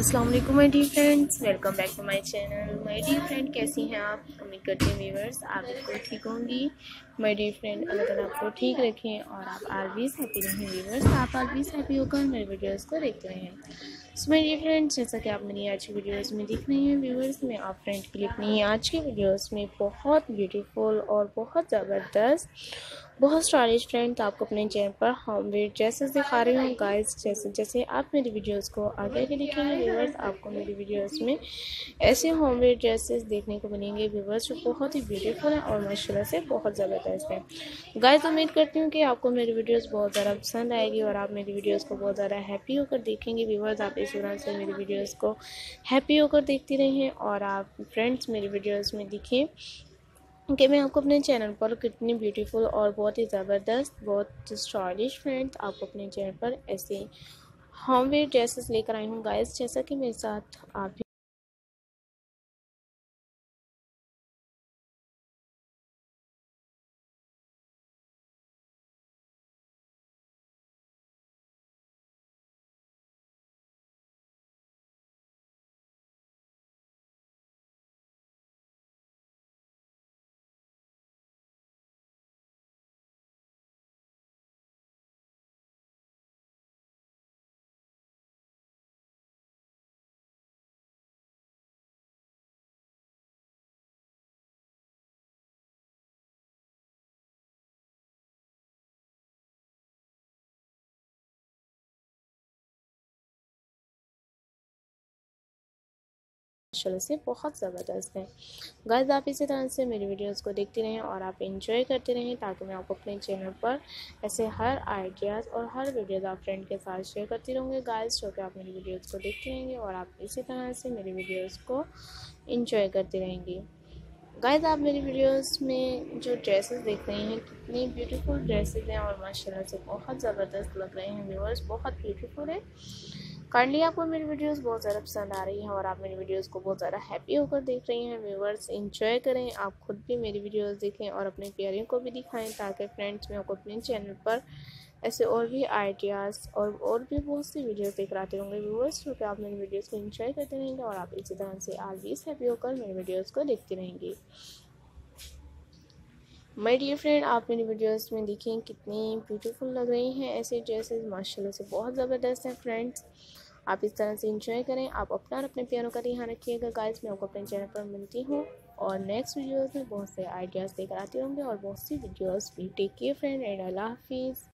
अस्सलाम वालेकुम my dear friends, welcome back to my channel. My dear friend, कैसी हैं आप? उम्मीद करती हूँ व्यूअर्स आप बिल्कुल ठीक होंगी। माय डियर फ्रेंड, अल्लाह ताला आपको ठीक रखें और आप ऑलवेज हैप्पी रहें। व्यूअर्स, आप ऑलवेज हैप्पी होकर मेरे वीडियोस को देखते हैं। सो माय डियर फ्रेंड्स, जैसा कि आप मेरी आज की वीडियोज़ में देख रहे हैं व्यूअर्स, मैं आप फ्रेंड के लिए अपनी आज की वीडियोज़ में बहुत ब्यूटीफुल और बहुत ज़बरदस्त, बहुत स्टाइलिश फ्रेंड तो आपको अपने चैनल पर होमवेयर ड्रेसेस दिखा रही हूँ गाइस। जैसे जैसे आप मेरी वीडियोस को आगे के देखेंगे व्यूअर्स, आपको मेरी वीडियोस में ऐसे होमवेयर ड्रेसेस देखने को मिलेंगे व्यूअर्स, जो बहुत ही ब्यूटीफुल हैं और माशाल्लाह से बहुत ज़बरदस्त हैं गाइस। उम्मीद करती हूँ कि आपको मेरी वीडियोस बहुत ज़्यादा पसंद आएगी और आप मेरी वीडियोज़ को बहुत ज़्यादा हैप्पी होकर देखेंगे व्यूअर्स। आप इस दौरान से मेरी वीडियोज़ को हैप्पी होकर देखती रहें और आप फ्रेंड्स मेरी वीडियोज़ में दिखें कि मैं आपको अपने चैनल पर कितनी ब्यूटीफुल और बहुत ही ज़बरदस्त, बहुत स्टाइलिश फ्रेंड्स आपको अपने चैनल पर ऐसे होमवेयर ड्रेसेस लेकर आई हूँ गाइस। जैसा कि मेरे साथ आप माशाल्लाह से बहुत ज़बरदस्त है गाइस। आप इसी तरह से मेरी वीडियोस को देखते रहें और आप एंजॉय करते रहें, ताकि मैं आपको अपने चैनल पर ऐसे हर आइडियाज़ और हर वीडियोस आप फ्रेंड के साथ शेयर करती रहूँगी गाइस, जो कि आप मेरी वीडियोस को देखते रहेंगे और आप इसी तरह से मेरी वीडियोस को एंजॉय करते रहेंगे गाइस। आप मेरी वीडियोस में जो ड्रेसेस देख रहे हैं, कितनी ब्यूटीफुल ड्रेसेस हैं और माशाल्लाह से बहुत ज़बरदस्त लग रहे हैं व्यूअर्स, बहुत ब्यूटीफुल है। काइंडली आपको मेरी वीडियोस बहुत ज़्यादा पसंद आ रही हैं और आप मेरी वीडियोस को बहुत ज़्यादा हैप्पी होकर देख रही हैं व्यूअर्स। इंजॉय करें, आप खुद भी मेरी वीडियोस देखें और अपने प्यारियों को भी दिखाएं, ताकि फ्रेंड्स मैं आपको अपने चैनल पर ऐसे और भी आइडियाज़ और भी बहुत सी वीडियोस देख कराते होंगे व्यूअर्स, क्योंकि आप मेरी वीडियोस को इंजॉय करते रहेंगे और आप इसी तरह से ऑलवेज हैप्पी होकर मेरी वीडियोज़ को देखते रहेंगे। माय डियर फ्रेंड, आप मेरी वीडियोस में देखें कितनी ब्यूटीफुल लग रही हैं ऐसे ड्रेसेस, माशाल्लाह से बहुत ज़बरदस्त हैं फ्रेंड्स। आप इस तरह से इंजॉय करें, आप अपना और अपने प्यारों का ध्यान रखिएगा गाइस। मैं आपको अपने चैनल पर मिलती हूँ और नेक्स्ट वीडियोस में बहुत से आइडियाज़ लेकर आती होंगे और बहुत सी वीडियोस भी। टेक केयर फ्रेंड एंड अल्लाह हाफिज़।